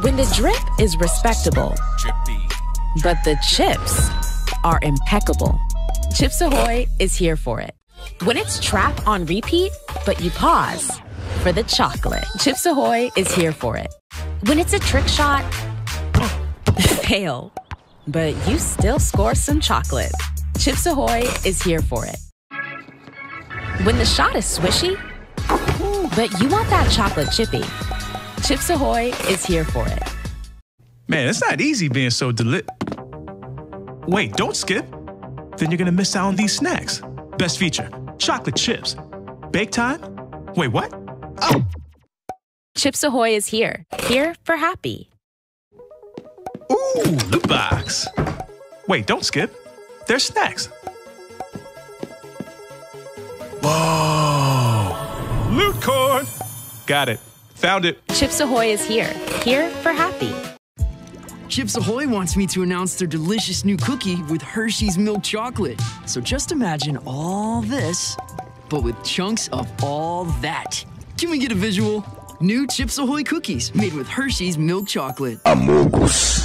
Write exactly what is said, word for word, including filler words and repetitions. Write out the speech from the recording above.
when the drip is respectable, but the chips are impeccable. Chips Ahoy is here for it. When it's trap on repeat, but you pause for the chocolate, Chips Ahoy is here for it. When it's a trick shot, fail, but you still score some chocolate, Chips Ahoy is here for it. When the shot is swishy, but you want that chocolate chippy, Chips Ahoy is here for it. Man, it's not easy being so deli- Wait, don't skip. Then you're gonna miss out on these snacks. Best feature, chocolate chips. Bake time? Wait, what? Oh! Chips Ahoy is here. Here for happy. Ooh, loot box. Wait, don't skip. There's snacks. Whoa! Loot corn! Got it. Found it. Chips Ahoy is here. Here for happy. Chips Ahoy wants me to announce their delicious new cookie with Hershey's milk chocolate. So just imagine all this, but with chunks of all that. Can we get a visual? New Chips Ahoy cookies made with Hershey's milk chocolate. Amogus.